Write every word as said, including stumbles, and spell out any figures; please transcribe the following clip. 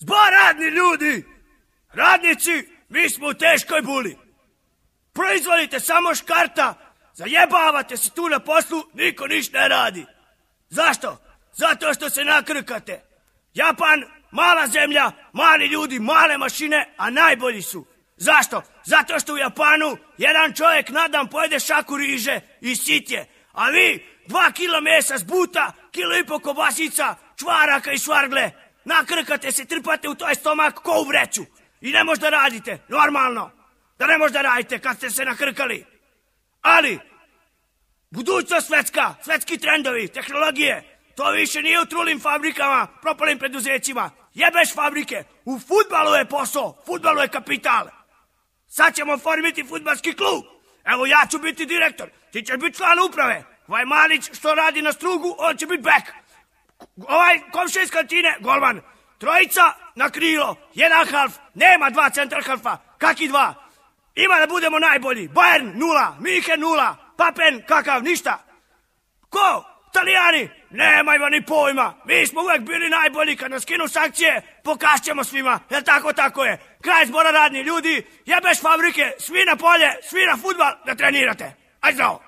Zba radni ljudi, radnici, mi smo u teškoj buli. Proizvodite samo škarta, zajebavate se tu na poslu, niko niš ne radi. Zašto? Zato što se nakrkate. Japan, mala zemlja, mali ljudi, male mašine, a najbolji su. Zašto? Zato što u Japanu jedan čovjek na dan pojede šaku riže i sitje, a vi dva kila mesa zbuta, kilo i po kobasica, čvaraka i švargle. Nakrkate se, trpate u toj stomak ko u vreću. I ne možda radite, normalno. Da ne možda radite kad ste se nakrkali. Ali, budućnost svetska, svetski trendovi, tehnologije, to više nije u trulim fabrikama, propalim preduzećima. Jebeš fabrike, u fudbalu je posao, fudbalu je kapital. Sad ćemo formiti fudbalski klub. Evo ja ću biti direktor, ti ćeš biti član uprave. Ovaj Manić što radi na strugu, on će biti bek. Ovaj komša iz kantine, golman. Trojica na krilo, jedan half, nema dva centar halfa, kaki dva. Ima da budemo najbolji, Bayern nula, München nula, Papen kakav, ništa. Ko? Italijani? Nemajmo ni pojma, mi smo uvek bili najbolji, kad nas skinu sankcije, pokašćemo svima, jel tako tako je. Kraj zbora radni ljudi, jebeš fabrike, svi na polje, svi na fudbal da trenirate. Aj zdravo.